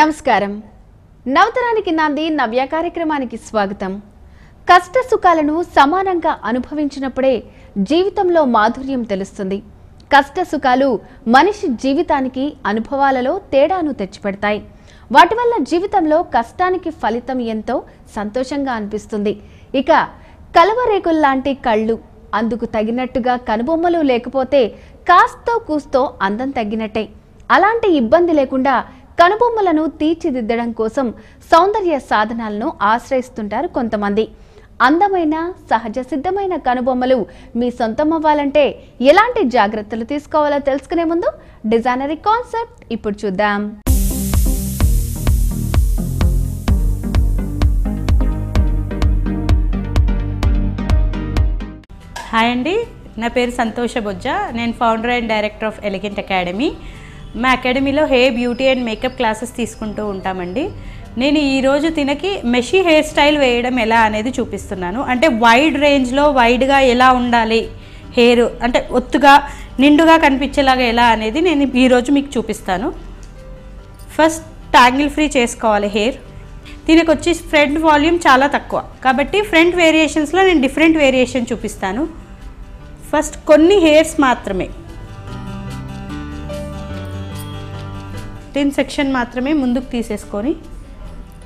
నమస్కారం నవతరానికి నాంది నవ్య కార్యక్రమానికి స్వాగతం కష్ట సుఖాలను సమానంగా అనుభవించినప్పుడే జీవితంలో మాధుర్యం తెలుస్తుంది కష్ట సుఖాలు మనిషి జీవితానికి అనుభవాలలో తేడాను తెచ్చిపెడతాయి వాటి వల్ల జీవితంలో కష్టానికి ఫలితం ఎంతో సంతోషంగా అనిపిస్తుంది ఇక కలవరేకుల లాంటి కళ్ళు అందుకు తగినట్టుగా కనుబొమ్మలు లేకపోతే కాస్తో కూస్తో అందం తగ్గినట్టే అలాంటి ఇబ్బంది లేకుండా కనుబొమ్మలను తీర్చిదిద్దడం కోసం సౌందర్య సాధనాలను ఆశ్రయిస్తుంటారు కొంతమంది అందమైన సహజ సిద్ధమైన కనుబొమ్మలు మీ సొంతం అవ్వాలంటే ఎలాంటి జాగ్రత్తలు తీసుకోవాలో తెలుసుకునే ముందు డిజైనరీ కాన్సెప్ట్ ఇప్పుడు చూద్దాం హాయ్ అండి నా పేరు సంతోష బొజ్జ నేను founder and director of elegant academy మా అకాడమీలో hair beauty and makeup classes తీసుకుంటూ ఉంటామండి నేను ఈరోజు తినకి మెషీ హెయిర్ స్టైల్ వేయడం ఎలా అనేది చూపిస్తున్నాను అంటే వైడ్ రేంజ్లో వైడ్గా ఎలా ఉండాలి హెయిర్ అంటే ఒత్తుగా నిండుగా కనిపించేలాగా ఎలా అనేది నేను ఈరోజు మీకు చూపిస్తాను ఫస్ట్ ట్యాంగిల్ ఫ్రీ చేసుకోవాలి హెయిర్ దీనికి వచ్చి ఫ్రంట్ వాల్యూమ్ చాలా తక్కువ కాబట్టి ఫ్రంట్ వేరియేషన్స్లో నేను డిఫరెంట్ వేరియేషన్ చూపిస్తాను ఫస్ట్ కొన్ని హెయిర్స్ మాత్రమే టిన్ సెక్షన్ మాత్రమే ముందుకు తీసేసుకొని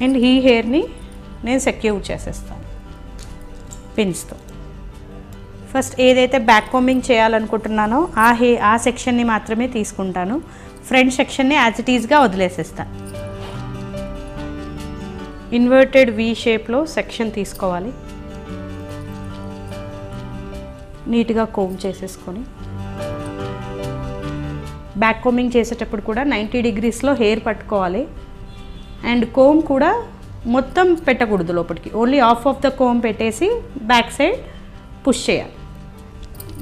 అండ్ ఈ హెయిర్ని నేను సెక్యూర్ చేసేస్తాను పిన్స్తో ఫస్ట్ ఏదైతే బ్యాక్ కోంబింగ్ చేయాలనుకుంటున్నానో ఆ సెక్షన్ని మాత్రమే తీసుకుంటాను ఫ్రంట్ సెక్షన్ని యాజ్ ఇట్ ఈజ్గా వదిలేసేస్తాను ఇన్వర్టెడ్ వి షేప్లో సెక్షన్ తీసుకోవాలి నీట్గా కోంబ్ చేసేసుకొని బ్యాక్ కోంబింగ్ చేసేటప్పుడు కూడా 90 డిగ్రీస్లో హెయిర్ పట్టుకోవాలి అండ్ కోమ్ కూడా మొత్తం పెట్టకూడదు లోపలికి only half of the comb పెట్టేసి బ్యాక్ సైడ్ పుష్ చేయాలి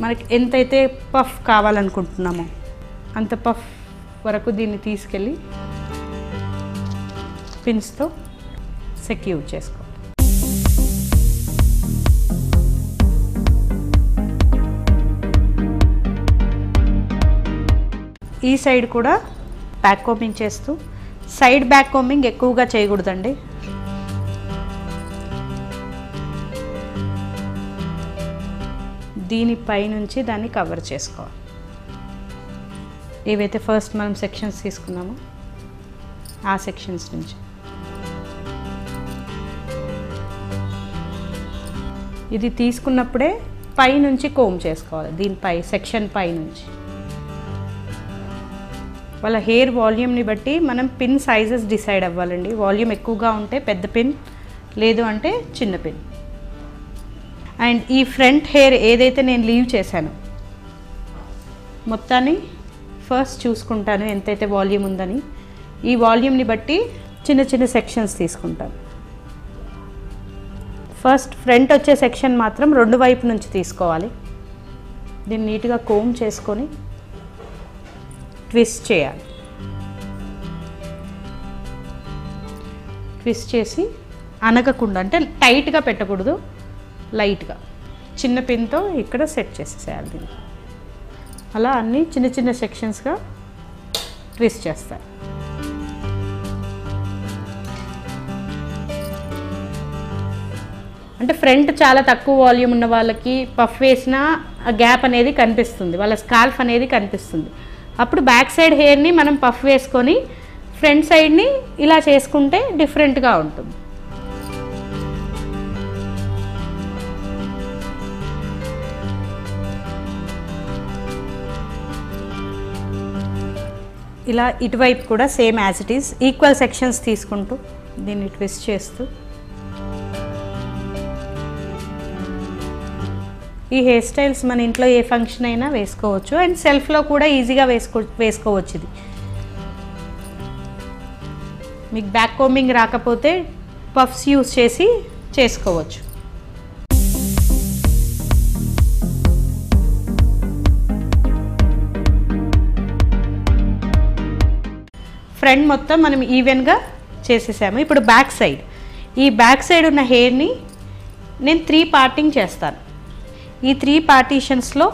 మనకి ఎంతైతే పఫ్ కావాలనుకుంటున్నామో అంత పఫ్ వరకు దీన్ని తీసుకెళ్ళి పిన్స్తో సెక్యూర్ చేసుకోవాలి ఈ సైడ్ కూడా బ్యాక్ కోంబింగ్ చేస్తూ సైడ్ బ్యాక్ కోంబింగ్ ఎక్కువగా చేయకూడదండి దీనిపైనుంచి దాన్ని కవర్ చేసుకోవాలి ఏవైతే ఫస్ట్ మనం సెక్షన్స్ తీసుకున్నామో ఆ సెక్షన్స్ నుంచి ఇది తీసుకున్నప్పుడే పైనుంచి కోంబ్ చేసుకోవాలి దీనిపై సెక్షన్ పైనుంచి వాళ్ళ హెయిర్ వాల్యూమ్ని బట్టి మనం పిన్ సైజెస్ డిసైడ్ అవ్వాలండి వాల్యూమ్ ఎక్కువగా ఉంటే పెద్ద పిన్ లేదు అంటే చిన్న పిన్ అండ్ ఈ ఫ్రంట్ హెయిర్ ఏదైతే నేను లీవ్ చేశాను మొత్తాన్ని ఫస్ట్ చూసుకుంటాను ఎంతైతే వాల్యూమ్ ఉందని ఈ వాల్యూమ్ని బట్టి చిన్న చిన్న సెక్షన్స్ తీసుకుంటాను ఫస్ట్ ఫ్రంట్ వచ్చే సెక్షన్ మాత్రం రెండు వైపు నుంచి తీసుకోవాలి దీన్ని నీట్గా కోమ్ చేసుకొని ట్విస్ట్ చేయాలి ట్విస్ట్ చేసి అనగకుండా అంటే టైట్గా పెట్టకూడదు లైట్గా చిన్న పిన్తో ఇక్కడ సెట్ చేసేసేయాలి దీనికి అలా అన్నీ చిన్న చిన్న సెక్షన్స్గా ట్విస్ట్ చేస్తారు అంటే ఫ్రంట్ చాలా తక్కువ వాల్యూమ్ ఉన్న వాళ్ళకి పఫ్ వేసిన గ్యాప్ అనేది కనిపిస్తుంది వాళ్ళ స్కాల్ఫ్ అనేది కనిపిస్తుంది అప్పుడు బ్యాక్ సైడ్ హెయిర్ని మనం పఫ్ వేసుకొని ఫ్రంట్ సైడ్ని ఇలా చేసుకుంటే డిఫరెంట్గా ఉంటుంది ఇలా ఇటువైపు కూడా same as it is equal sections తీసుకుంటూ దీన్ని ట్విస్ట్ చేస్తూ ఈ హెయిర్ స్టైల్స్ మన ఇంట్లో ఏ ఫంక్షన్ అయినా వేసుకోవచ్చు అండ్ సెల్ఫ్లో కూడా ఈజీగా వేసుకోవచ్చు ఇది మీకు బ్యాక్ కోంబింగ్ రాకపోతే పఫ్స్ యూస్ చేసి చేసుకోవచ్చు ఫ్రంట్ మొత్తం మనం ఈవెన్గా చేసేసాము ఇప్పుడు బ్యాక్ సైడ్ ఈ బ్యాక్ సైడ్ ఉన్న హెయిర్ని నేను 3 పార్టింగ్ చేస్తాను ఈ 3 పార్టీషన్స్లో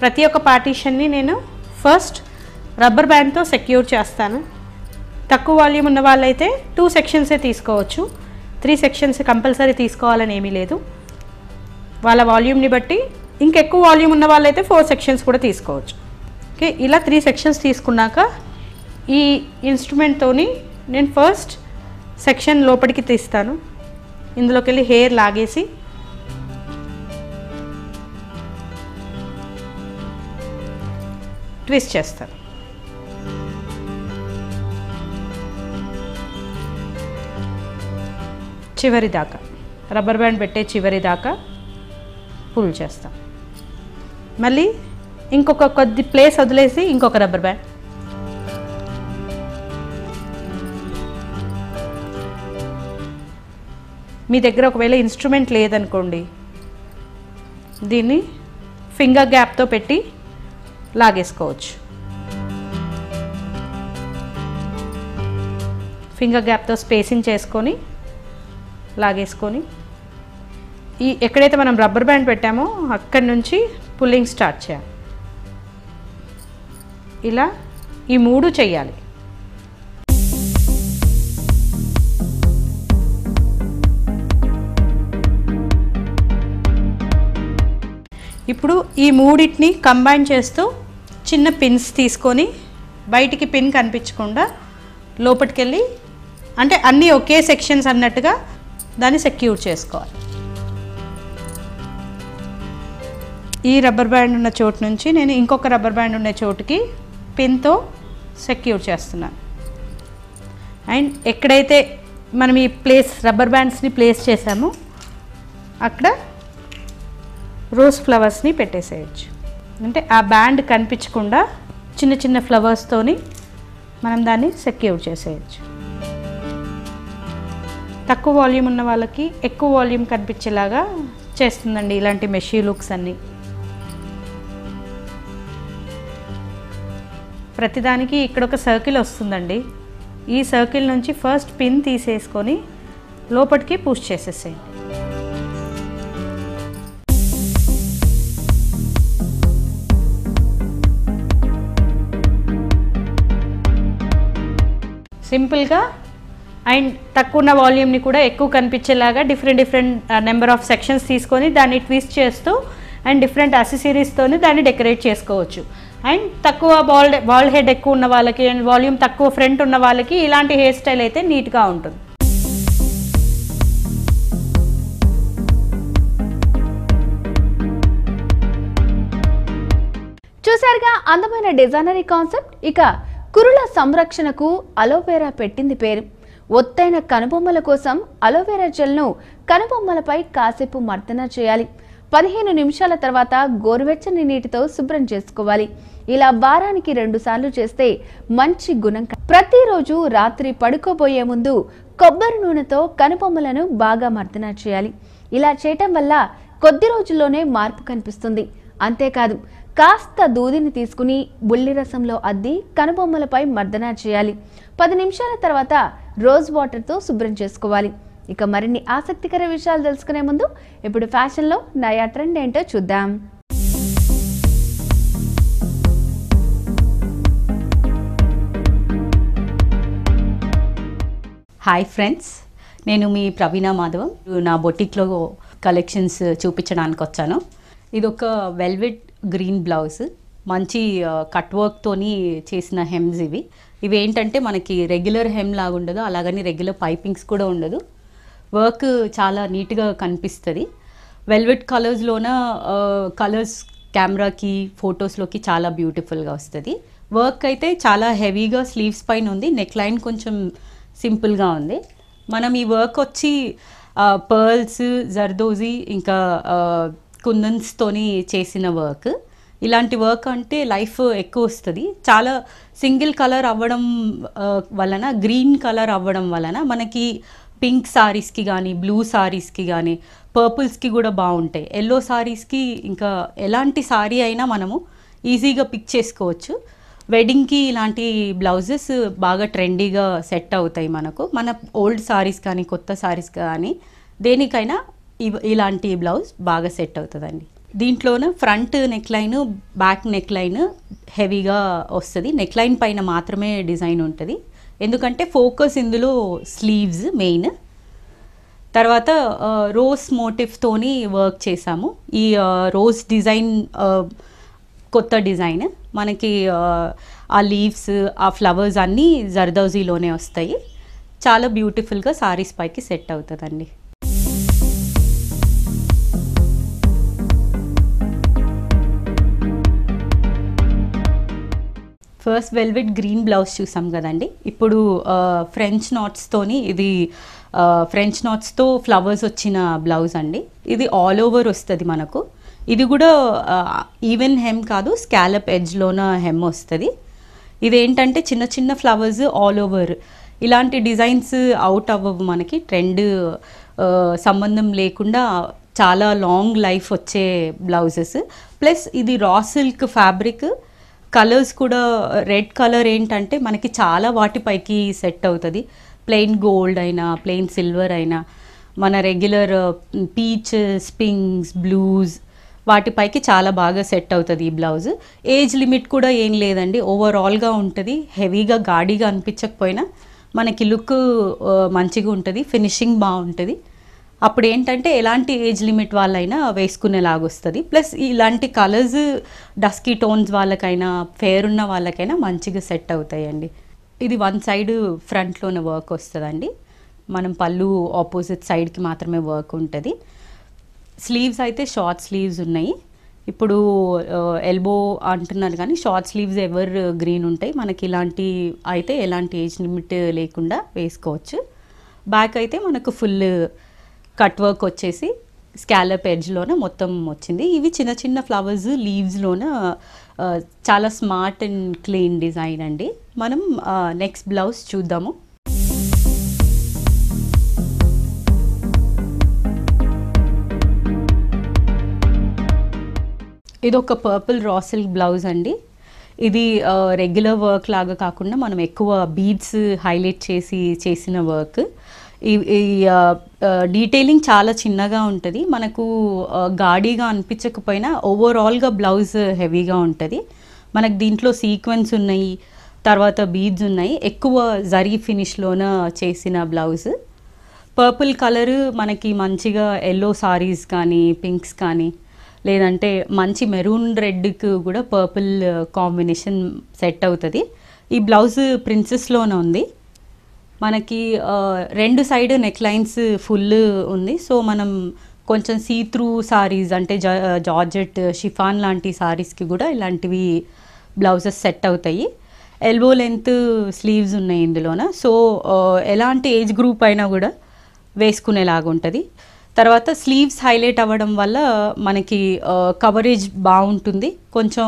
ప్రతి ఒక్క పార్టీషన్ని నేను ఫస్ట్ రబ్బర్ బ్యాండ్తో సెక్యూర్ చేస్తాను తక్కువ వాల్యూమ్ ఉన్న వాళ్ళైతే 2 సెక్షన్స్ ఏ తీసుకోవచ్చు, 3 సెక్షన్స్ కంపల్సరీ తీసుకోవాలని ఏమీ లేదు. వాళ్ళ వాల్యూమ్ని బట్టి ఇంకెక్కువ వాల్యూమ్ ఉన్న వాళ్ళైతే 4 సెక్షన్స్ కూడా తీసుకోవచ్చు. ఓకే, ఇలా 3 సెక్షన్స్ తీసుకున్నాక ఈ ఇన్స్ట్రుమెంట్తోని నేను ఫస్ట్ సెక్షన్ లోపలికి తీస్తాను. ఇందులోకి వెళ్ళి హెయిర్ లాగేసి ట్విస్ట్ చేస్తాను. చివరి దాకా రబ్బర్ బ్యాండ్ పెట్టే చివరి దాకా పుల్ చేస్తాం. మళ్ళీ ఇంకొక కొద్ది ప్లేస్ వదిలేసి ఇంకొక రబ్బర్ బ్యాండ్, మీ దగ్గర ఒకవేళ ఇన్స్ట్రుమెంట్ లేదనుకోండి దీన్ని ఫింగర్ గ్యాప్తో పెట్టి లాగేసుకోవచ్చు. ఫింగర్ గ్యాప్తో స్పేసింగ్ చేసుకొని లాగేసుకొని ఈ ఎక్కడైతే మనం రబ్బర్ బ్యాండ్ పెట్టామో అక్కడి నుంచి పుల్లింగ్ స్టార్ట్ చేయాలి. ఇలా ఈ 3 చేయాలి. ఇప్పుడు ఈ 3టిని కంబైన్ చేస్తూ చిన్న పిన్స్ తీసుకొని బయటికి పిన్ కనిపించకుండా లోపలికెళ్ళి, అంటే అన్నీ ఒకే సెక్షన్స్ అన్నట్టుగా దాన్ని సెక్యూర్ చేసుకోవాలి. ఈ రబ్బర్ బ్యాండ్ ఉన్న చోటు నుంచి నేను ఇంకొక రబ్బర్ బ్యాండ్ ఉన్న చోటుకి పిన్తో సెక్యూర్ చేస్తున్నాను. అండ్ ఎక్కడైతే మనం ఈ ప్లేస్ రబ్బర్ బ్యాండ్స్ని ప్లేస్ చేసామో అక్కడ రోజ్ ఫ్లవర్స్ని పెట్టేసేయచ్చు. అంటే ఆ బ్యాండ్ కనిపించకుండా చిన్న చిన్న ఫ్లవర్స్తోని మనం దాన్ని సెక్యూర్ చేసేయచ్చు. తక్కువ వాల్యూమ్ ఉన్న వాళ్ళకి ఎక్కువ వాల్యూమ్ కనిపించేలాగా చేస్తుందండి ఇలాంటి మెషీ లుక్స్ అన్నీ. ప్రతిదానికి ఇక్కడ ఒక సర్కిల్ వస్తుందండి. ఈ సర్కిల్ నుంచి ఫస్ట్ పిన్ తీసేసుకొని లోపలికి పుష్ చేసేసేయండి. సింపుల్గా అండ్ తక్కువ ఉన్న వాల్యూమ్ని కూడా ఎక్కువ కనిపించేలాగా different different number of sections తీసుకొని దాన్ని ట్విస్ట్ చేస్తూ అండ్ డిఫరెంట్ యాక్సెసరీస్తో దాన్ని డెకరేట్ చేసుకోవచ్చు. అండ్ తక్కువ బాల్ హెడ్ ఎక్కువ ఉన్న వాళ్ళకి అండ్ వాల్యూమ్ తక్కువ ఫ్రంట్ ఉన్న వాళ్ళకి ఇలాంటి హెయిర్ స్టైల్ అయితే నీట్గా ఉంటుంది. చూసారుగా అందమైన డిజైనరీ కాన్సెప్ట్. ఇక కురుల సంరక్షణకు అలోవెరా పెట్టింది పేరు. ఒత్తైన కనుబొమ్మల కోసం అలోవెరా జెల్ను కనుబొమ్మలపై కాసేపు మర్దన చేయాలి. 15 నిమిషాల తర్వాత గోరువెచ్చని నీటితో శుభ్రం చేసుకోవాలి. ఇలా వారానికి 2 సార్లు చేస్తే మంచి గుణం. ప్రతిరోజు రాత్రి పడుకోబోయే ముందు కొబ్బరి నూనెతో కనుబొమ్మలను బాగా మర్దన చేయాలి. ఇలా చేయటం వల్ల కొద్ది రోజుల్లోనే మార్పు కనిపిస్తుంది. అంతేకాదు కాస్త దూదిని తీసుకుని బుల్లి రసంలో అద్ది కనుబొమ్మలపై మర్దన చేయాలి. 10 నిమిషాల తర్వాత రోజ్ వాటర్తో శుభ్రం చేసుకోవాలి. ఇక మరిన్ని ఆసక్తికర విషయాలు తెలుసుకునే ముందు ఇప్పుడు ఫ్యాషన్లో నయా ట్రెండ్ ఏంటో చూద్దాం. హాయ్ ఫ్రెండ్స్, నేను మీ ప్రవీణ మాధవం. నా బొటిక్లో కలెక్షన్స్ చూపించడానికి వచ్చాను. ఇదొక వెల్వెట్ గ్రీన్ బ్లౌజ్, మంచి కట్ వర్క్తోని చేసిన హెమ్స్ ఇవి. ఇవి ఏంటంటే మనకి రెగ్యులర్ హెమ్ లాగా ఉండదు, అలాగని రెగ్యులర్ పైపింగ్స్ కూడా ఉండదు. వర్క్ చాలా నీట్గా కనిపిస్తుంది. వెల్వెట్ కలర్స్లోన కలర్స్ కెమెరాకి ఫొటోస్లోకి చాలా బ్యూటిఫుల్గా వస్తుంది. వర్క్ అయితే చాలా హెవీగా స్లీవ్స్ పైన ఉంది. నెక్ లైన్ కొంచెం సింపుల్గా ఉంది. మనం ఈ వర్క్ వచ్చి పర్ల్స్, జర్దోజీ ఇంకా కుందన్స్తోని చేసిన వర్క్. ఇలాంటి వర్క్ అంటే లైఫ్ ఎక్కువ వస్తుంది. చాలా సింగిల్ కలర్ అవ్వడం వలన, గ్రీన్ కలర్ అవ్వడం వలన మనకి పింక్ సారీస్కి కానీ, బ్లూ సారీస్కి కానీ, పర్పుల్స్కి కూడా బాగుంటాయి. ఎల్లో సారీస్కి ఇంకా ఎలాంటి సారీ అయినా మనము ఈజీగా పిక్ చేసుకోవచ్చు. వెడ్డింగ్కి ఇలాంటి బ్లౌజెస్ బాగా ట్రెండీగా సెట్ అవుతాయి మనకు. మన ఓల్డ్ సారీస్ కానీ కొత్త సారీస్ కానీ దేనికైనా ఇలాంటి బ్లౌజ్ బాగా సెట్ అవుతుందండి. దీంట్లోనే front neck line, back neck line హెవీగా వస్తుంది. నెక్ లైన్ పైన మాత్రమే డిజైన్ ఉంటుంది. ఎందుకంటే ఫోకస్ ఇందులో స్లీవ్స్ మెయిన్. తర్వాత రోజ్ మోటివ్తోని వర్క్ చేసాము. ఈ రోజ్ డిజైన్ కొత్త డిజైన్ మనకి, ఆ లీవ్స్ ఆ ఫ్లవర్స్ అన్నీ జర్దౌజీలోనే వస్తాయి. చాలా బ్యూటిఫుల్గా సారీస్ పైకి సెట్ అవుతుందండి. ఫస్ట్ వెల్వెట్ గ్రీన్ బ్లౌజ్ చూసాం కదండి, ఇప్పుడు ఫ్రెంచ్ నాట్స్తోని, ఇది ఫ్రెంచ్ నాట్స్తో ఫ్లవర్స్ వచ్చిన బ్లౌజ్ అండి. ఇది ఆల్ ఓవర్ వస్తుంది మనకు. ఇది కూడా ఈవెన్ హెమ్ కాదు, స్కాలప్ ఎడ్జ్లోన హెమ్ వస్తుంది. ఇదేంటంటే చిన్న చిన్న ఫ్లవర్స్ ఆల్ ఓవర్. ఇలాంటి డిజైన్స్ అవుట్ అవ్వవు మనకి, ట్రెండ్ సంబంధం లేకుండా చాలా లాంగ్ లైఫ్ వచ్చే బ్లౌజెస్. ప్లస్ ఇది రా సిల్క్ ఫ్యాబ్రిక్, కలర్స్ కూడా రెడ్ కలర్ ఏంటంటే మనకి చాలా వాటిపైకి సెట్ అవుతుంది. ప్లెయిన్ గోల్డ్ అయినా ప్లెయిన్ సిల్వర్ అయినా, మన రెగ్యులర్ పీచెస్ పింక్స్ బ్లూస్ వాటిపైకి చాలా బాగా సెట్ అవుతుంది ఈ బ్లౌజ్. ఏజ్ లిమిట్ కూడా ఏం లేదండి, ఓవరాల్గా ఉంటుంది. హెవీగా గాడిగా అనిపించకపోయినా మనకి లుక్ మంచిగా ఉంటుంది, ఫినిషింగ్ బాగుంటుంది. అప్పుడు ఏంటంటే ఎలాంటి ఏజ్ లిమిట్ వాళ్ళైనా వేసుకునేలాగొస్తుంది. ప్లస్ ఇలాంటి కలర్స్ డస్కీ టోన్స్ వాళ్ళకైనా ఫేర్ ఉన్న వాళ్ళకైనా మంచిగా సెట్ అవుతాయండి. ఇది వన్ సైడ్ ఫ్రంట్లోనే వర్క్ వస్తుందండి, మనం పళ్ళు ఆపోజిట్ సైడ్కి మాత్రమే వర్క్ ఉంటుంది. స్లీవ్స్ అయితే షార్ట్ స్లీవ్స్ ఉన్నాయి. ఇప్పుడు ఎల్బో అంటున్నారు కానీ షార్ట్ స్లీవ్స్ ఎవర్ గ్రీన్ ఉంటాయి మనకి. ఇలాంటి అయితే ఎలాంటి ఏజ్ లిమిట్ లేకుండా వేసుకోవచ్చు. బ్యాక్ అయితే మనకు ఫుల్ కట్ వర్క్ వచ్చేసి స్కాలప్ ఎడ్జ్లోనే మొత్తం వచ్చింది. ఇవి చిన్న చిన్న ఫ్లవర్స్ లీవ్స్లోన చాలా స్మార్ట్ అండ్ క్లీన్ డిజైన్ అండి. మనం నెక్స్ట్ బ్లౌజ్ చూద్దాము. ఇది ఒక పర్పుల్ రా సిల్క్ బ్లౌజ్ అండి. ఇది రెగ్యులర్ వర్క్ లాగా కాకుండా మనం ఎక్కువ బీడ్స్ హైలైట్ చేసి చేసిన వర్క్. ఈ డీటెయిలింగ్ చాలా చిన్నగా ఉంటుంది, మనకు గాడీగా అనిపించకపోయినా ఓవరాల్గా బ్లౌజ్ హెవీగా ఉంటుంది. మనకు దీంట్లో సీక్వెన్స్ ఉన్నాయి, తర్వాత బీడ్స్ ఉన్నాయి, ఎక్కువ జరీ ఫినిష్లోన చేసిన బ్లౌజ్. పర్పుల్ కలరు మనకి మంచిగా ఎల్లో సారీస్ కానీ పింక్స్ కానీ, లేదంటే మంచి మెరూన్ రెడ్కి కూడా పర్పుల్ కాంబినేషన్ సెట్ అవుతుంది. ఈ బ్లౌజ్ ప్రిన్సెస్లోనే ఉంది మనకి. రెండు సైడ్ నెక్ లైన్స్ ఫుల్ ఉంది. సో మనం కొంచెం సీ త్రూ సారీస్ అంటే జార్జెట్ షిఫాన్ లాంటి సారీస్కి కూడా ఇలాంటివి బ్లౌజెస్ సెట్ అవుతాయి. ఎల్బో లెంత్ స్లీవ్స్ ఉన్నాయి ఇందులోన. సో ఎలాంటి ఏజ్ గ్రూప్ అయినా కూడా వేసుకునేలాగా ఉంటుంది. తర్వాత స్లీవ్స్ హైలైట్ అవ్వడం వల్ల మనకి కవరేజ్ బాగుంటుంది. కొంచెం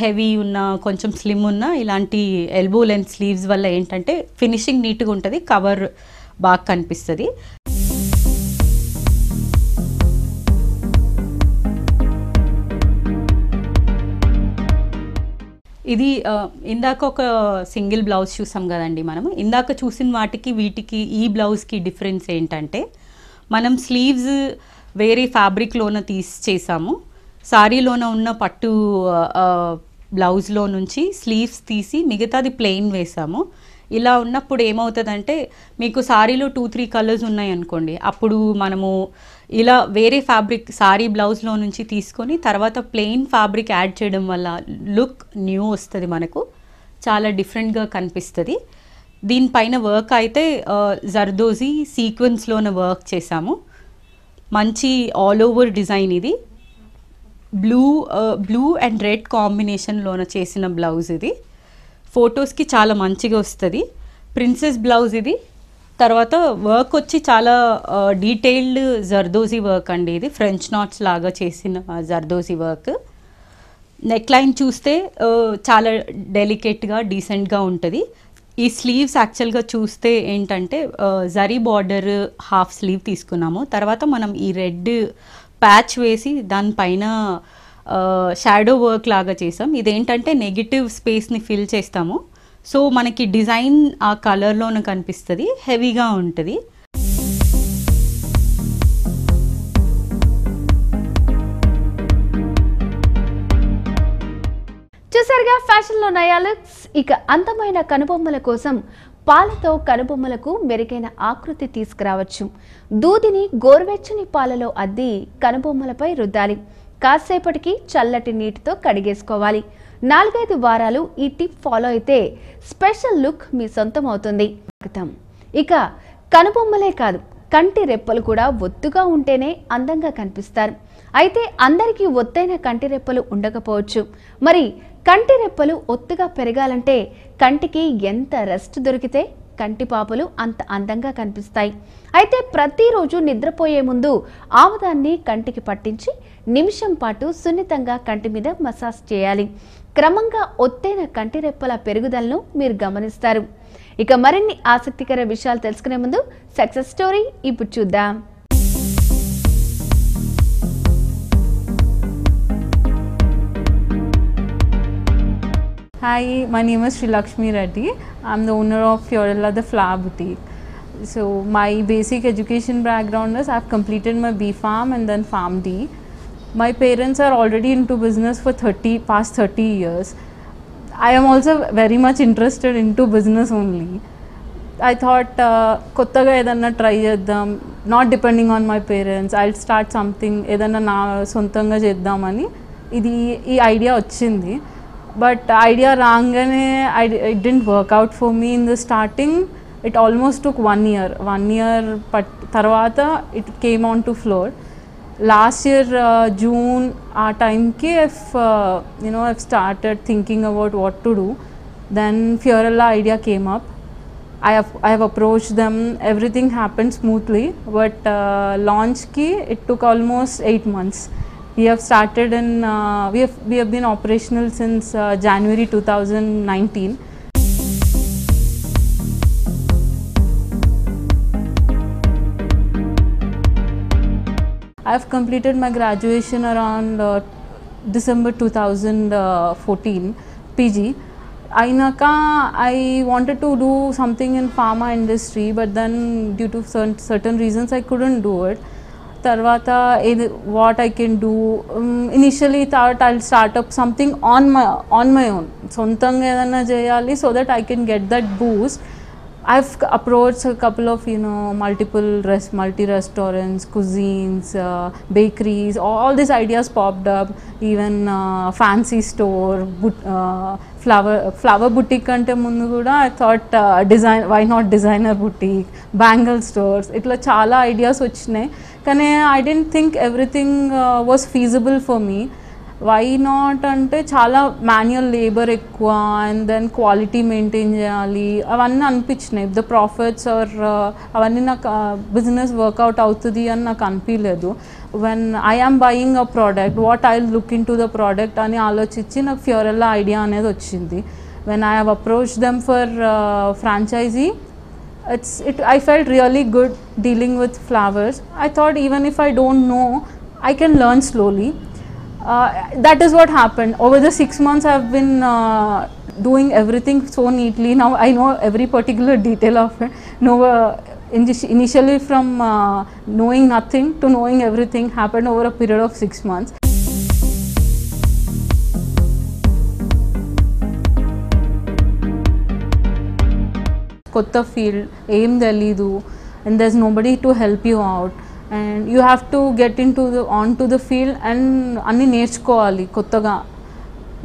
హెవీ ఉన్నా కొంచెం స్లిమ్ ఉన్నా ఇలాంటి ఎల్బో లెంత్ స్లీవ్స్ వల్ల ఏంటంటే ఫినిషింగ్ నీట్గా ఉంటుంది, కవర్ బాగా కనిపిస్తుంది. ఇది ఇందాక ఒక సింగిల్ బ్లౌజ్ చూసాం కదండి మనము. ఇందాక చూసిన వాటికి వీటికి ఈ బ్లౌజ్కి డిఫరెన్స్ ఏంటంటే మనం స్లీవ్స్ వేరే ఫ్యాబ్రిక్లోన తీసి చేసాము. శారీలోన ఉన్న పట్టు బ్లౌజ్లో నుంచి స్లీవ్స్ తీసి మిగతాది ప్లెయిన్ వేసాము. ఇలా ఉన్నప్పుడు ఏమవుతుందంటే మీకు శారీలో 2-3 కలర్స్ ఉన్నాయి అనుకోండి, అప్పుడు మనము ఇలా వేరే ఫ్యాబ్రిక్ శారీ బ్లౌజ్లో నుంచి తీసుకొని తర్వాత ప్లెయిన్ ఫ్యాబ్రిక్ యాడ్ చేయడం వల్ల లుక్ న్యూ వస్తుంది, మనకు చాలా డిఫరెంట్గా కనిపిస్తుంది. దీనిపైన వర్క్ అయితే జర్దోజీ సీక్వెన్స్లోనే వర్క్ చేసాము. మంచి ఆల్ ఓవర్ డిజైన్ ఇది. బ్లూ అండ్ రెడ్ కాంబినేషన్లోన చేసిన బ్లౌజ్ ఇది. ఫొటోస్కి చాలా మంచిగా వస్తుంది. ప్రిన్సెస్ బ్లౌజ్ ఇది. తర్వాత వర్క్ వచ్చి చాలా డీటెయిల్డ్ జర్దోజీ వర్క్ అండి ఇది. ఫ్రెంచ్ నాట్స్ లాగా చేసిన జర్దోజీ వర్క్. నెక్ లైన్ చూస్తే చాలా డెలికేట్గా డీసెంట్గా ఉంటుంది. ఈ స్లీవ్స్ యాక్చువల్గా చూస్తే ఏంటంటే జరీ బార్డర్ హాఫ్ స్లీవ్ తీసుకున్నాము. తర్వాత మనం ఈ రెడ్ ప్యాచ్ వేసి దానిపైన షాడో వర్క్ లాగా చేసాం. ఇదేంటంటే నెగిటివ్ స్పేస్ని ఫిల్ చేస్తాము. సో మనకి డిజైన్ ఆ కలర్లోనే కనిపిస్తుంది, హెవీగా ఉంటుంది. చూసారుగా ఫ్యాషన్లో నయా లుక్స్. ఇక అందమైన కనుబొమ్మల కోసం పాలతో కనుబొమ్మలకు మెరుగైన ఆకృతి తీసుకురావచ్చు. దూదిని గోరువెచ్చని పాలలో అద్ది కనుబొమ్మలపై రుద్దాలి. కాసేపటికి చల్లటి నీటితో కడిగేసుకోవాలి. 4-5 వారాలు ఈ టిప్ ఫాలో అయితే స్పెషల్ లుక్ మీ సొంతం అవుతుంది. ఇక కనుబొమ్మలే కాదు, కంటి రెప్పలు కూడా ఒత్తుగా ఉంటేనే అందంగా కనిపిస్తారు. అయితే అందరికీ ఒత్తైన కంటి రెప్పలు ఉండకపోవచ్చు. మరి కంటి రెప్పలు ఒత్తుగా పెరగాలంటే కంటికి ఎంత రెస్ట్ దొరికితే కంటి పాపలు అంత అందంగా కనిపిస్తాయి. అయితే ప్రతిరోజు నిద్రపోయే ముందు ఆముదాన్ని కంటికి పట్టించి నిమిషం పాటు సున్నితంగా కంటి మీద మసాజ్ చేయాలి. క్రమంగా ఒత్తైన కంటి రెప్పల పెరుగుదలను మీరు గమనిస్తారు. ఇక మరిన్ని ఆసక్తికర విషయాలు తెలుసుకునే ముందు సక్సెస్ స్టోరీ ఇప్పుడు చూద్దాం. Hi, my name is Sri Lakshmi Reddy. I am the owner of Fiorella, the flower boutique. So my basic education background is I have completed my B Farm and then Farm D. My parents are already into business for past 30 years. I am also very much interested into business only. I thought kottaga edanna try cheddam, not depending on my parents. I'll start something edanna na sontanga cheddam ani idi ee idea ochindi. But idea rangane, it didn't work out for me in the starting. It almost took 1 year. 1 year tarvata it came on to floor. Last year June our time ki I've started thinking about what to do. Then Fiorella idea came up. I have approached them. Everything happened smoothly. But launch ki it took almost 8 months. We have started in we have been operational since January 2019. I have completed my graduation around December 2014 PG. I wanted to do something in pharma industry, but then due to certain reasons I couldn't do it. Tarvata, what I can do, initially thought I'll start up something on my own, sontanga edanna cheyali, so that I can get that boost. I've approached a couple of multi restaurants, cuisines, bakeries, all these ideas popped up. Even fancy store, flower boutique ante mundu kuda I thought design, why not designer boutique, bangle stores, itla chala ideas vachinai. Kane I didn't think everything was feasible for me. Why not ante chala manual labor ekkuva and then quality maintain cheyali avanni anpichnai. The profits or avanni na business workout avutadi ani naku anpiyaledu. When I am buying a product, what I'll look into the product ani aalochichi na Fiorella idea anedi vachindi. When I have approached them for franchisee, I felt really good dealing with flowers. I thought even if I don't know, I can learn slowly. That is what happened. Over the 6 months I have been doing everything so neatly. Now I know every particular detail of it. Initially from knowing nothing to knowing everything happened over a period of 6 months. Kotta field, aim telidu, and there's nobody to help you out, and you have to get onto the field and anni nerchukovali kottaga.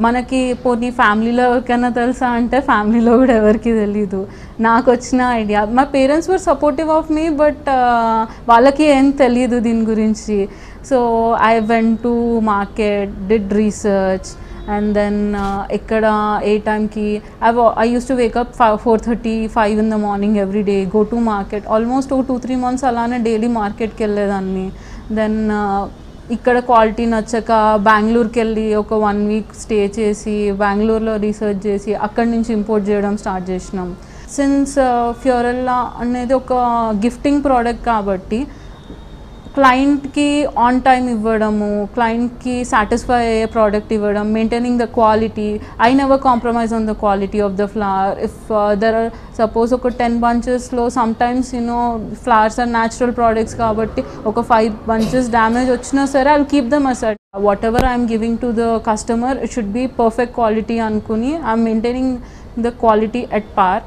Manaki poni family lo evarkaina telusa ante family lo kuda evarki telidu. Naaku vachina idea, my parents were supportive of me, but vallaki em telidu din gurinchi. So I went to market, did research. And then ekkada a time ki I used to wake up 4:30, 5 in the morning every day, go to market. Almost 2-3 months alana daily market ki velledanni. Then ikkada quality nachaka Bangalore ki velli oka 1 week stay chesi Bangalore lo research chesi akkad nunchi import cheyadam start chesinam. Since Fiorella anedi oka gifting product kabatti client ki on time ivvadamu, client ki satisfy ayye product ivvadam, maintaining the quality. I never compromise on the quality of the flower. If there are suppose oka 10 bunches lo, sometimes flowers are natural products kabatti oka 5 bunches damage ochina sare I'll keep them aside. Whatever I am giving to the customer, it should be perfect quality ankuni. I am maintaining the quality at par.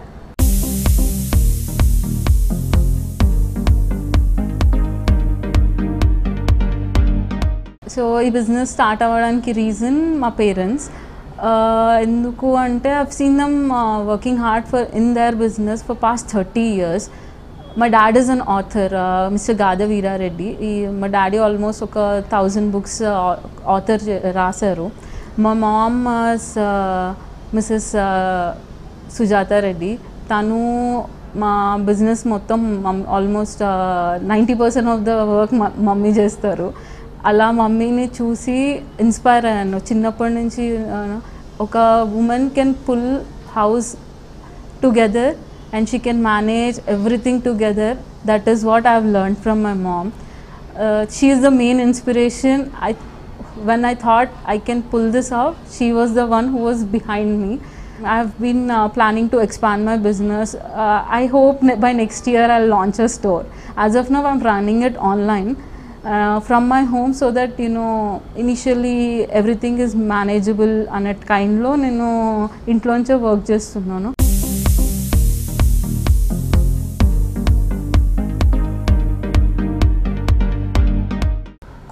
So ఈ business start అవ్వడానికి reason మా parents. ఎందుకు అంటే I seen them working hard for in their business for past 30 years. My dad is an author, Mr. Gadavira Reddy. My daddy almost ఒక 1000 books author రాశారు. My mom is Mrs. Sujata Reddy. తను మా business మొత్తం almost 90% of the work mummy చేస్తారు. అలా మమ్మీని చూసి inspire అయ్యాను చిన్నప్పటి నుంచి. ఒక women can pull house together and she can manage everything together. That is what I have learned from my mom. She is the main inspiration. When I thought I can pull this off, she was the one who was behind me. I have been planning to expand my business. I hope by next year I'll launch a store. As of now I'm running it online from my home, so that initially everything is manageable and at kind lo nenu intlonche work chestunnanu.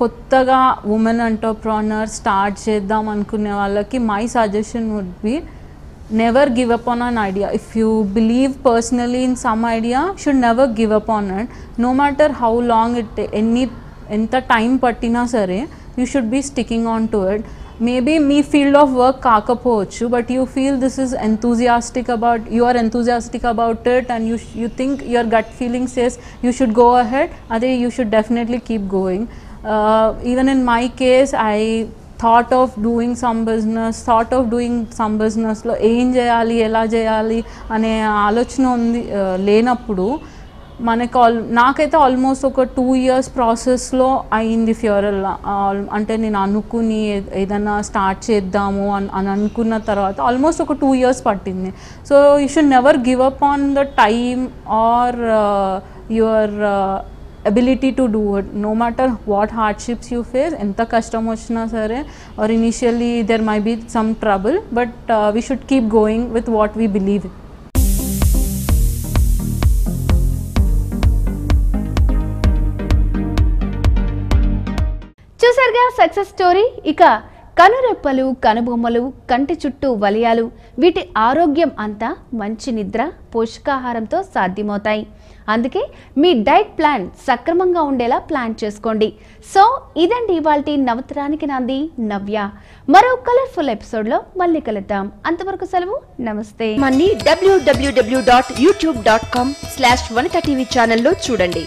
కొత్తగా women entrepreneur start చేద్దాం అనుకునే వాళ్ళకి my suggestion would be never give up on an idea. If you believe personally in some idea, should never give up on it. No matter how long it, ఎంత time పట్టినా సరే you should be sticking on to it. Maybe మీ field of work కాకపోవచ్చు, but you feel this is enthusiastic about, you are enthusiastic about it and you think your gut feeling says you should go ahead, అదే you should definitely keep going. Even in my case, I thought of doing some business lo em cheyali ela cheyali ane alochana undi lenappudu manaku naakaithe almost oka 2 years process lo ayindi Fiorella. Ante nenu anukuni edanna start cheddamo an anukunna tarvata almost oka 2 years pattindi. So you should never give up on the time or your ability to do it, no matter what hardships you face. Enta kashtam ochina sare, or initially there might be some trouble, but we should keep going with what we believe in. చూసారుగా success story. ఇక కనురెప్పలు, కనుబొమ్మలు, కంటి చుట్టూ వలయాలు, వీటి ఆరోగ్యం అంతా మంచి నిద్ర, పోషకాహారంతో సాధ్యమవుతాయి. అందుకే మీ డైట్ ప్లాన్ సక్రమంగా ఉండేలా ప్లాన్ చేసుకోండి. సో ఇదండి ఇవాల్టి నవతరానికి నాంది నవ్య. మరో కలర్ఫుల్ ఎపిసోడ్లో మళ్ళీ కలుద్దాం. అంతవరకు సెలవు, నమస్తే. మన్ని www.youtube.com/vanitv ఛానల్లో చూడండి.